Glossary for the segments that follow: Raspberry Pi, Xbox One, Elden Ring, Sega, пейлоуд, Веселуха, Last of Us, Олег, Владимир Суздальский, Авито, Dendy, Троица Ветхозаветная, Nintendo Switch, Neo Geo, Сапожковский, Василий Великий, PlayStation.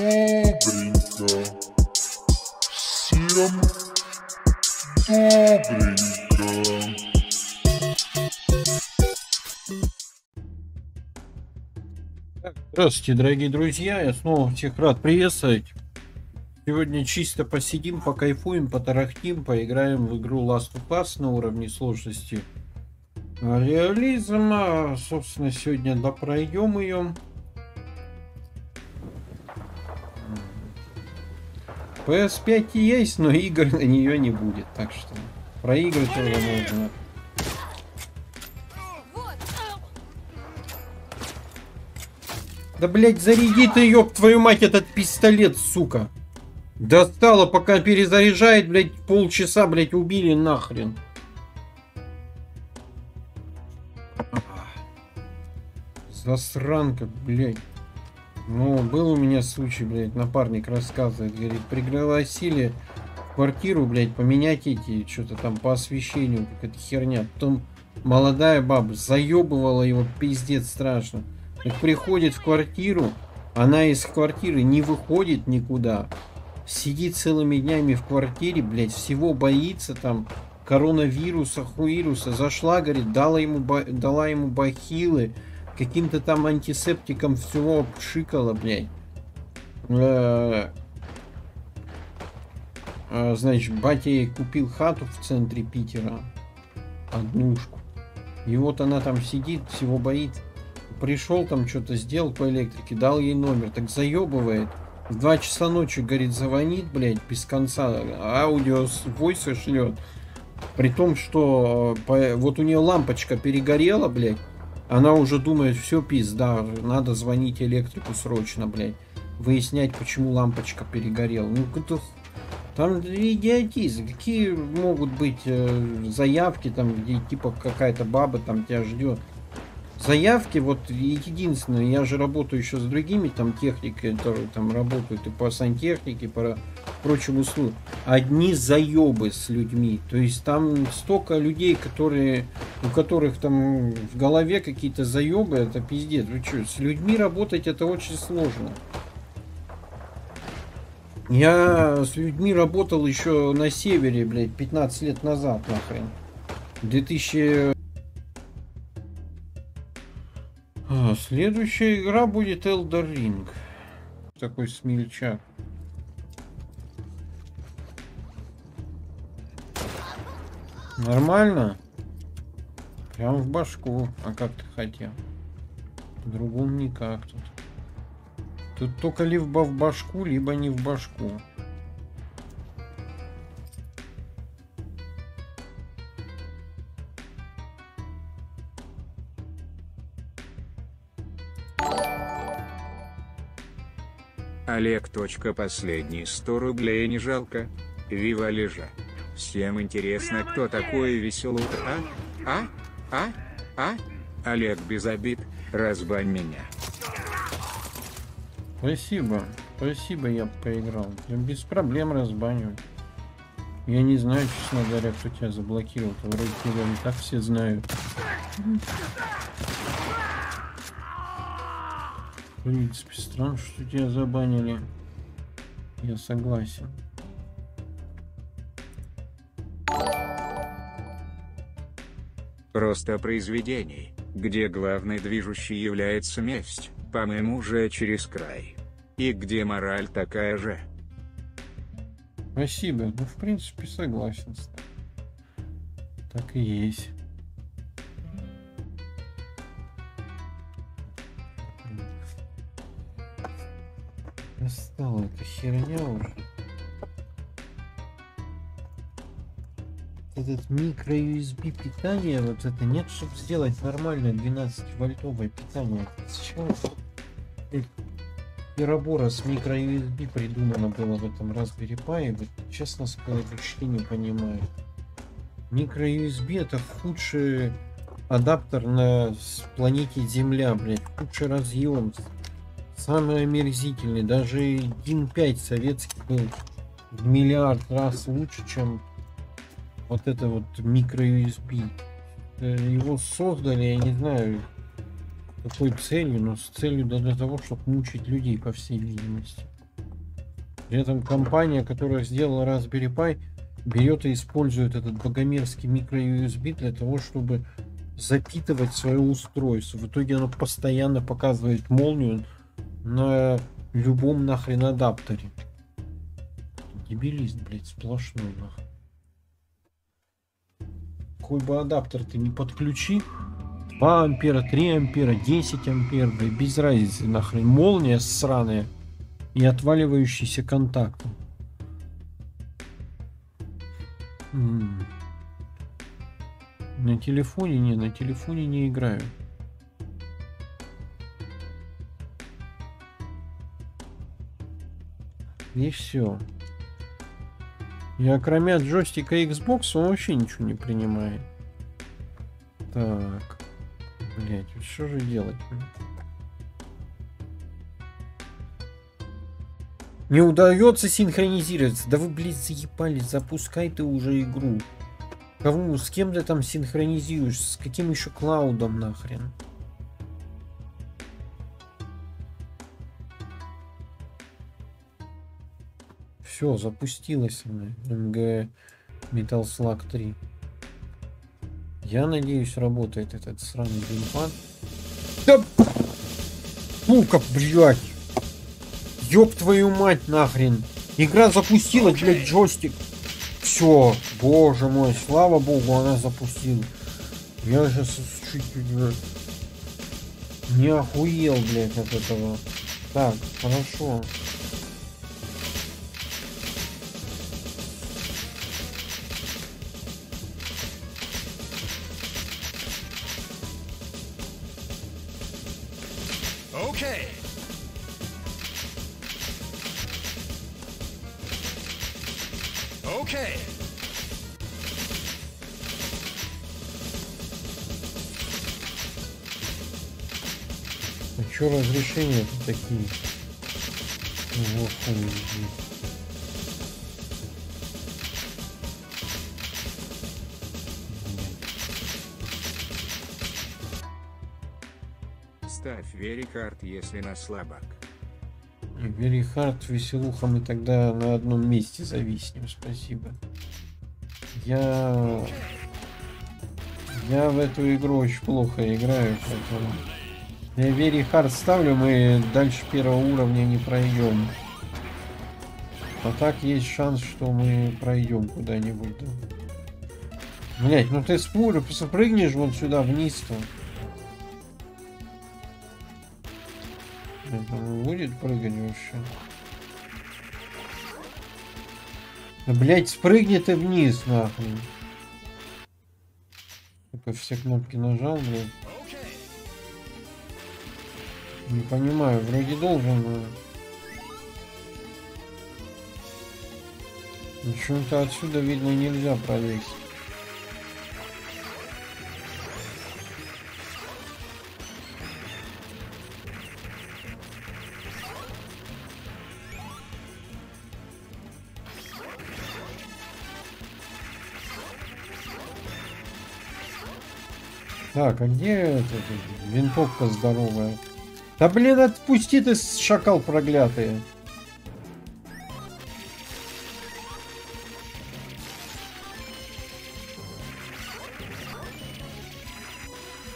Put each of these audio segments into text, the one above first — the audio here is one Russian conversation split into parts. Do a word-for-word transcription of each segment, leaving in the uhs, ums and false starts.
Добренько. Всем добренько. Здравствуйте, дорогие друзья. Я снова всех рад приветствовать. Сегодня чисто посидим, покайфуем, потарахтим, поиграем в игру Last of Us на уровне сложности реализма. Собственно, сегодня допройдем ее. пэ эс пять есть, но игр на нее не будет, так что про игры тоже можно. Да, блять, заряди ты, ёб твою мать, этот пистолет, сука. Достало, пока перезаряжает, блять, полчаса, блять, убили нахрен. Засранка, блять. Ну, был у меня случай, блядь, напарник рассказывает, говорит, пригласили в квартиру, блядь, поменять эти, что-то там по освещению, какая-то херня. Потом молодая баба заебывала его, пиздец, страшно. Так приходит в квартиру, она из квартиры не выходит никуда, сидит целыми днями в квартире, блядь, всего боится, там, коронавируса, хуируса. Зашла, говорит, дала ему, дала ему бахилы, каким-то там антисептиком всего пшикало, блядь. Значит, батя ей купил хату в центре Питера. Однушку. И вот она там сидит, всего боится. Пришел там, что-то сделал по электрике, дал ей номер. Так заебывает. В два часа ночи, говорит, звонит, блядь, без конца. Аудио с войса шлет. При том, что по... вот у нее лампочка перегорела, блядь. Она уже думает, все, пизда, надо звонить электрику срочно, блядь. Выяснять, почему лампочка перегорела. Ну, это... там идиотизм. Какие могут быть э, заявки, там, где, типа, какая-то баба там тебя ждет. Заявки, вот, единственное, я же работаю еще с другими, там, техниками, которые там работают и по сантехнике, и по прочим услугам. Одни заебы с людьми. То есть там столько людей, которые, у которых там в голове какие-то заебы, это пиздец. Вы что, с людьми работать это очень сложно. Я с людьми работал еще на севере, блядь, пятнадцать лет назад, нахрен. две тысячи... Следующая игра будет Elden Ring. Такой смельчак. Нормально? Прям в башку. А как ты хотел? По-другому никак тут. Тут только либо в башку, либо не в башку. Олег. Последние сто рублей не жалко. Вива лежа. Всем интересно, кто такой веселут, а? А? А? А? Олег без обид, разбань меня. Спасибо. Спасибо, я поиграл. Я без проблем разбаню. Я не знаю, честно говоря, кто тебя заблокировал. Вроде тебя не так все знают. В принципе, странно, что тебя забанили. Я согласен. Просто произведений, где главной движущей является месть, по-моему, уже через край. И где мораль такая же. Спасибо. Ну, в принципе, согласен с тобой. Так и есть. Стала эта херня уже. Этот микро ю эс би питание, вот это нет, чтобы сделать нормальное двенадцать вольтовое питание. Чего перебора с микро ю эс би придумано было в этом Raspberry Pi? Вот, честно сказать, почти не понимаю. Микро ю эс би это худший адаптер на планете Земля, блядь, худший разъем. Самый омерзительный, даже один пять советский был в миллиард раз лучше, чем вот это вот микро ю эс би. Его создали, я не знаю, какой целью, но с целью для того, чтобы мучить людей, по всей видимости. При этом компания, которая сделала Raspberry Pi, берет и использует этот богомерзкий микро-ю эс би для того, чтобы запитывать свое устройство. В итоге оно постоянно показывает молнию на любом нахрен адаптере. Дебилист, блядь, сплошной нахрен. Какой бы адаптер ты не подключи, два ампера, три ампера, десять ампер, блядь, без разницы нахрен. Молния сраная и отваливающийся контакт. М-м. На телефоне не, на телефоне не играю. И все. Я кроме джойстика Xbox он вообще ничего не принимает. Так, блять, что же делать? Не удается синхронизироваться. Да вы, блядь, заебались. Запускай ты уже игру. Кому, с кем ты там синхронизируешься? С каким еще клаудом нахрен? Все, запустилась эм гэ Metal Slug три. Я надеюсь, работает этот сраный геймпад. Да... Ну-ка, блядь! Ёб твою мать нахрен! Игра запустилась, блядь, джойстик. Все, боже мой, слава богу, она запустила. Я сейчас чуть не охуел, блядь, от этого. Так, хорошо. Разрешения такие. Вот, ставь верихард, если на слабак. Верихард, веселуха, мы тогда на одном месте зависнем. Спасибо. Я я в эту игру очень плохо играю, поэтому. Я Very Hard ставлю, мы дальше первого уровня не пройдем. А так есть шанс, что мы пройдем куда-нибудь. Блять, ну ты с пуля прыгнешь вон сюда вниз-то. Это будет прыгать вообще. Блять, спрыгни ты вниз, нахуй. Только все кнопки нажал, блядь. Не понимаю, вроде должен, но... Почему-то отсюда, видно, нельзя пролезть. Так, а где эта винтовка здоровая? Да блин, отпусти ты, шакал проклятый.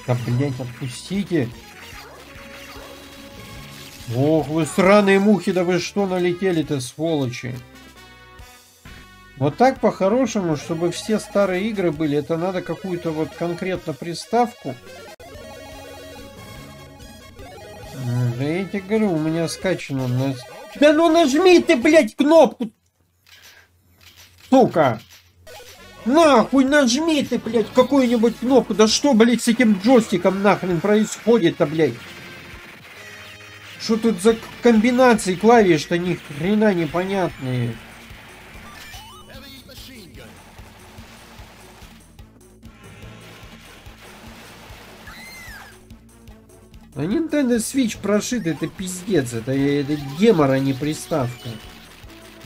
Да блять, отпустите. Ох, вы сраные мухи, да вы что налетели-то, сволочи. Вот так по-хорошему, чтобы все старые игры были, это надо какую-то вот конкретно приставку. Да я тебе говорю, у меня скачано на... Да ну нажми ты, блядь, кнопку! Сука! Нахуй нажми ты, блядь, какую-нибудь кнопку! Да что, блядь, с этим джойстиком нахрен происходит-то, блядь? Что тут за комбинации клавиш-то, ни хрена непонятные? А Nintendo Switch прошит, это пиздец, это, это гемор, а не приставка.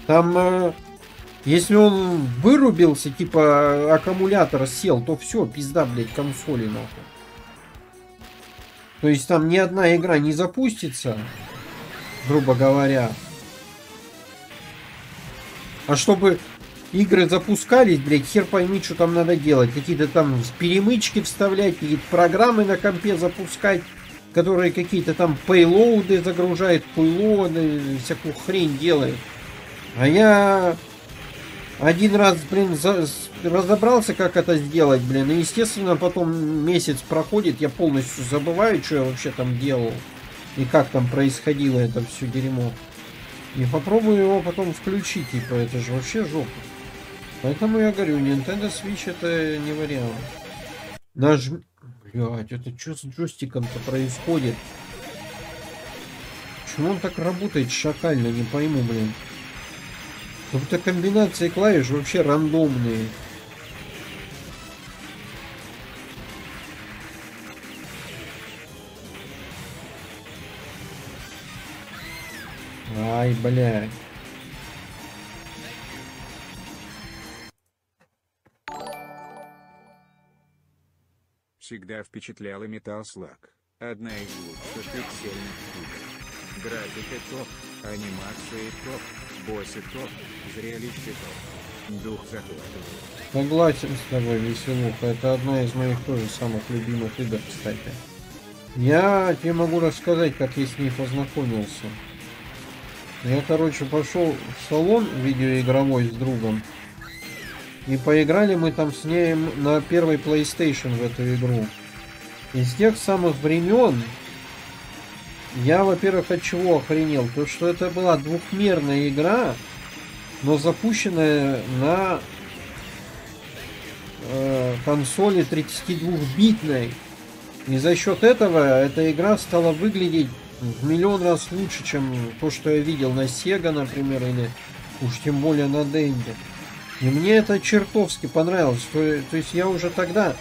Там, э, если он вырубился, типа аккумулятор сел, то все, пизда, блядь, консоли нахуй. То есть там ни одна игра не запустится, грубо говоря. А чтобы игры запускались, блядь, хер пойми, что там надо делать. Какие-то там перемычки вставлять, какие-то программы на компе запускать, которые какие-то там пейлоуды загружают, пейлоуды, всякую хрень делают. А я один раз, блин, за... разобрался, как это сделать, блин. И, естественно, потом месяц проходит, я полностью забываю, что я вообще там делал. И как там происходило это все дерьмо. И попробую его потом включить, типа, это же вообще жопа. Поэтому я говорю, Nintendo Switch это не вариант. Нажми... Блядь, это что с джойстиком-то происходит? Почему он так работает шакально, не пойму, блин. Как будто комбинации клавиш вообще рандомные. Ай, блядь. Всегда впечатляла Metal Slug. Одна из лучших пиксельных игр. Графика топ, анимации топ, боссы топ, зрелище топ. Дух захватывает. Согласен с тобой, веселуха. Это одна из моих тоже самых любимых игр, кстати. Я тебе могу рассказать, как я с ней познакомился. Я, короче, пошел в салон видеоигровой с другом. И поиграли мы там с ней на первой PlayStation в эту игру. И с тех самых времен я, во-первых, от чего охренел? То, что это была двухмерная игра, но запущенная на э, консоли тридцатидвухбитной. И за счет этого эта игра стала выглядеть в миллион раз лучше, чем то, что я видел на Sega, например, или уж тем более на Dendy. И мне это чертовски понравилось. То, то есть я уже тогда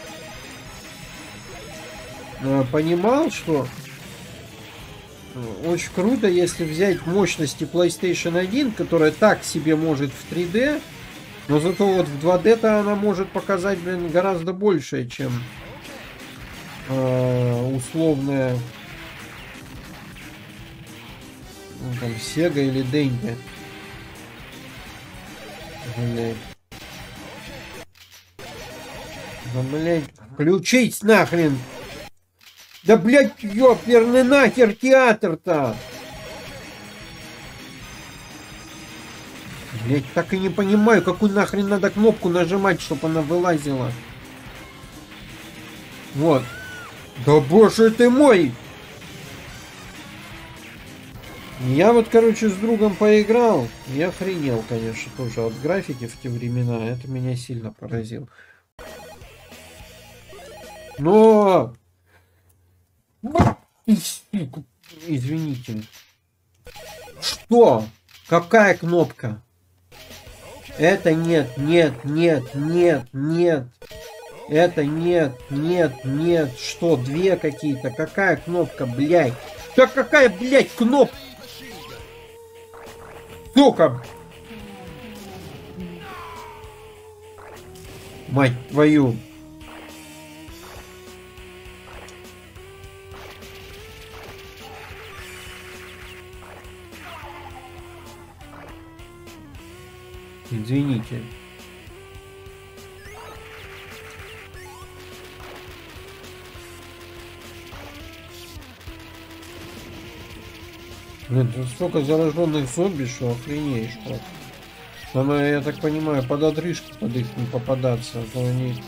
понимал, что очень круто, если взять мощности PlayStation один, которая так себе может в три дэ, но зато вот в два дэ-то она может показать, блин, гораздо большее, чем э, условная там Sega или Dendy. Блять. Да, блять. Включить нахрен. Да, блять, ёперный нахер театр-то. Блять, так и не понимаю, какую нахрен надо кнопку нажимать, чтобы она вылазила. Вот. Да боже ты мой! Я вот, короче, с другом поиграл. Я охренел, конечно, тоже от графики в те времена. Это меня сильно поразило. Но... Извините. Что? Какая кнопка? Это нет, нет, нет, нет, нет. Это нет, нет, нет. Что, две какие-то? Какая кнопка, блядь? Да какая, блядь, кнопка? Ну-ка! Мать твою! Извините. Блин, тут столько зараженных зомби, что охренеешь просто. Самое, я так понимаю, под отрыжки под их не попадаться, а то они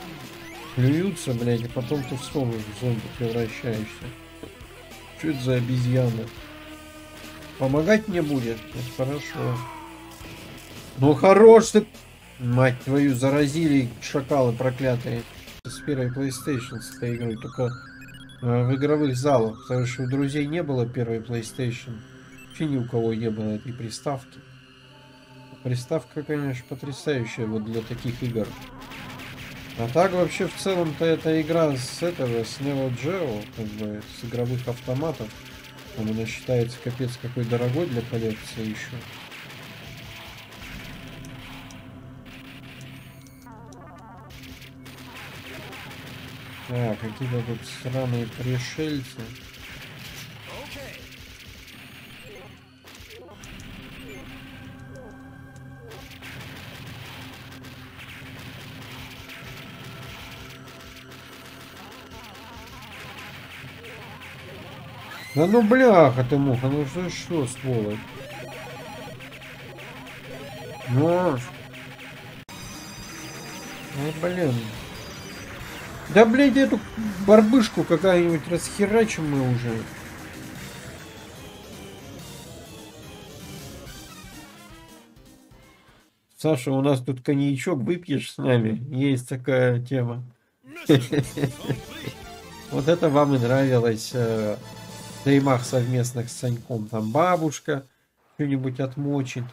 плюются, блядь, а потом ты в снова в зомби превращаешься. Что это за обезьяна? Помогать мне будет? Это хорошо. Ну хорош ты! Мать твою, заразили шакалы проклятые. С первой PlayStation с этой игрой, только в игровых залах, потому что у друзей не было первой PlayStation. Ни у кого не было этой приставки. Приставка, конечно, потрясающая вот для таких игр. А так вообще в целом-то эта игра с этого, с Neo Geo, как бы, с игровых автоматов. Там она считается капец какой дорогой для коллекции еще. А, какие-то тут странные пришельцы. Да ну бляха ты муха, ну что, что сволочь? Ну, ой, блин. Да блядь, эту барбышку какая-нибудь расхерачим мы уже. Саша, у нас тут коньячок выпьешь с нами? Есть такая тема. Вот это вам и нравилось в стримах совместных с Саньком. Там бабушка что-нибудь отмочит.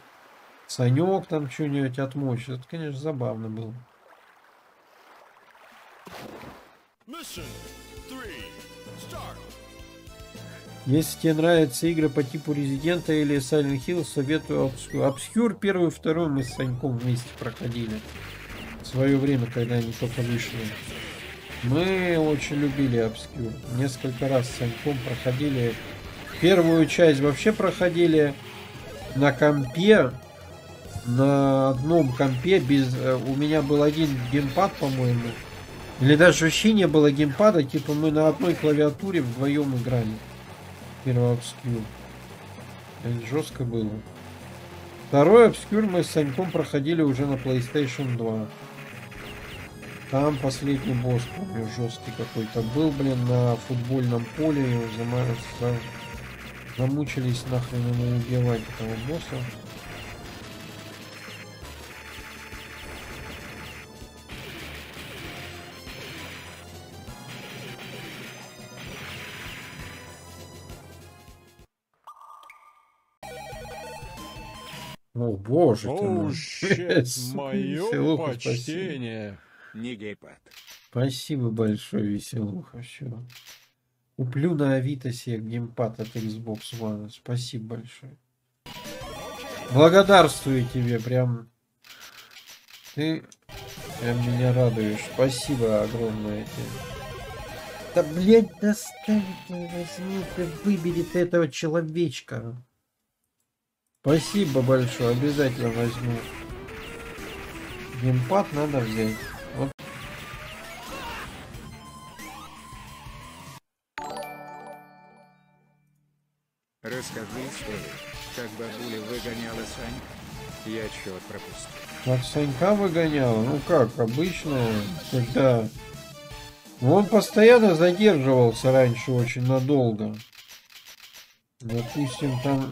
Санек там что-нибудь отмочит. Это, конечно, забавно было. Если тебе нравятся игры по типу Резидента или Silent Hill, советую Obscure. Obscure первую, вторую мы с Саньком вместе проходили. В свое время, когда они только вышли. Мы очень любили Obscure. Несколько раз с Саньком проходили. Первую часть вообще проходили на компе. На одном компе. без У меня был один геймпад, по-моему. Или даже вообще не было геймпада. Типа мы на одной клавиатуре вдвоем играли. Первый Obscure. Это жестко было. Второй Obscure мы с Саньком проходили уже на PlayStation два. Там последний босс, помню, жесткий какой-то был, блин, на футбольном поле. Его замараться. Замучились нахрен ему убивать этого босса. О боже, ты мой. Моё почтение. Не гейпад. Спасибо большое, Веселуха. Все. Куплю на Авито себе геймпад от Xbox One. Спасибо большое. Благодарствую тебе, прям. Ты прям меня радуешь. Спасибо огромное тебе. Да блять, доставит, возьми, выбери ты этого человечка. Спасибо большое, обязательно возьму. Геймпад надо взять. Вот. Расскажи историю, как бабуля выгоняла Санька. Я чего пропустил? Как Санька выгоняла? Ну как, обычно, когда... Он постоянно задерживался раньше очень надолго. Допустим, там...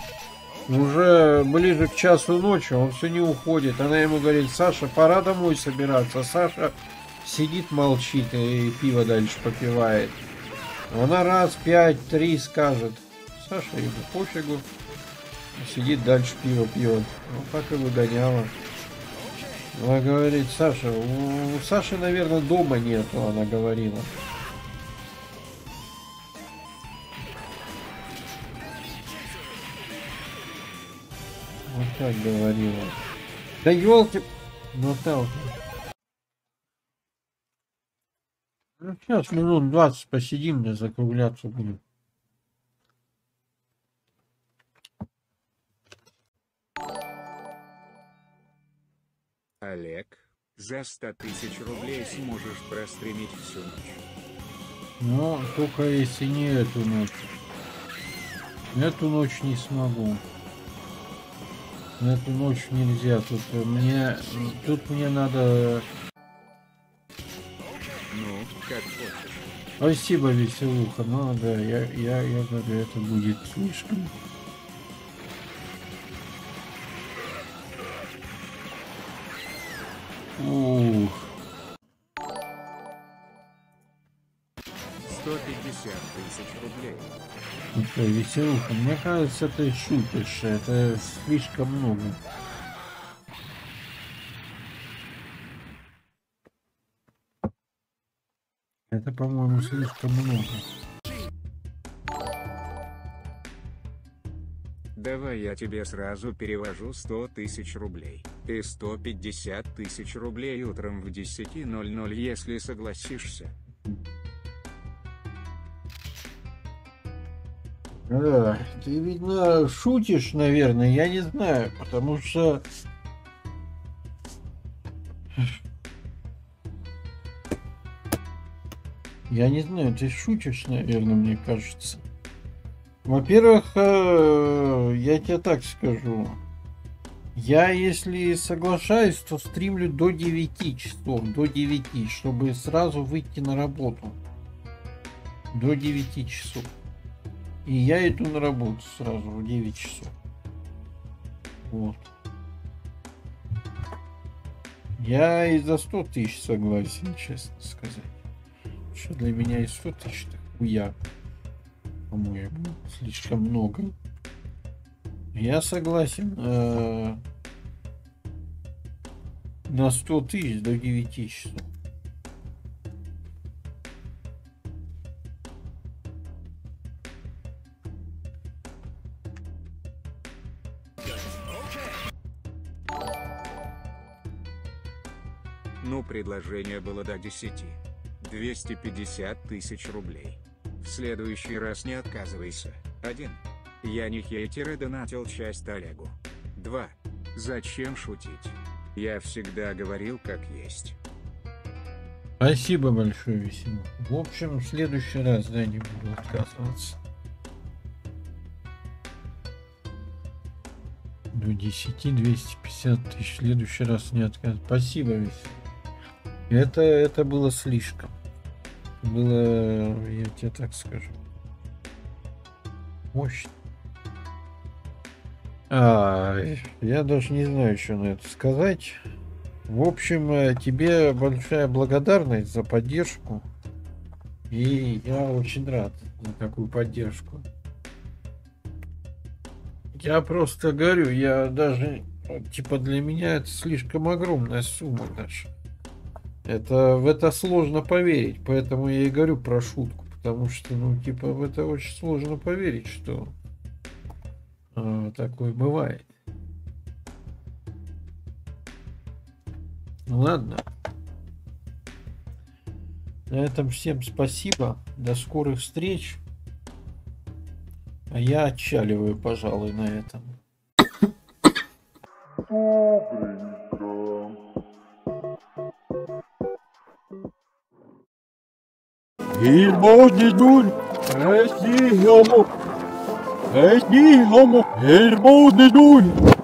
Уже ближе к часу ночи он все не уходит. Она ему говорит: Саша, пора домой собираться. Саша сидит, молчит и пиво дальше попивает. Она раз, пять, три скажет. Саша ему пофигу. Сидит дальше, пиво пьет. Вот так и выгоняла. Она говорит: Саша, у Саши, наверное, дома нету, она говорила. Вот так говорила. Да елки, Наталка. Ну сейчас минут двадцать посидим, да закругляться будем. Олег, за сто тысяч рублей сможешь простримить всю ночь. Но только если не эту ночь. Эту ночь не смогу. Эту ночь нельзя, тут мне, тут мне надо... Ну, как хочешь. Спасибо, Веселуха, но да, я, я, я говорю, это будет слишком. Ух. сто пятьдесят тысяч рублей. Что, Веселуха, мне кажется, ты шутишь, это слишком много. Это, по-моему, слишком много. Давай я тебе сразу перевожу сто тысяч рублей. И сто пятьдесят тысяч рублей утром в десять ноль ноль, если согласишься. А, ты, видно, шутишь, наверное, я не знаю, потому что... Я не знаю, ты шутишь, наверное, мне кажется. Во-первых, я тебе так скажу. Я, если соглашаюсь, то стримлю до девяти часов, до девяти, чтобы сразу выйти на работу. До девяти часов. И я иду на работу сразу в девять часов. Вот. Я и за сто тысяч согласен, честно сказать. Что для меня и сто тысяч, так хуя. По-моему, слишком много. Я согласен. Э-э- на сто тысяч до девяти часов. Ну, предложение было до десяти. двести пятьдесят тысяч рублей. В следующий раз не отказывайся. один. Я не хейтер и донатил часть Олегу. два. Зачем шутить? Я всегда говорил как есть. Спасибо большое, Весимо. В общем, в следующий раз, да, не буду отказываться. До десяти двести пятьдесят тысяч. В следующий раз не отказываться. Спасибо, Весимо. Это, это было слишком. Было, я тебе так скажу, мощно. А, я даже не знаю, что на это сказать. В общем, тебе большая благодарность за поддержку. И я очень рад за такую поддержку. Я просто говорю, я даже, типа, для меня это слишком огромная сумма даже. Это, в это сложно поверить, поэтому я и говорю про шутку, потому что, ну, типа, в это очень сложно поверить, что э, такое бывает. Ну, ладно. На этом всем спасибо, до скорых встреч. А я отчаливаю, пожалуй, на этом. И можно дуль, эти гомо, эти гомо, и можно дуль.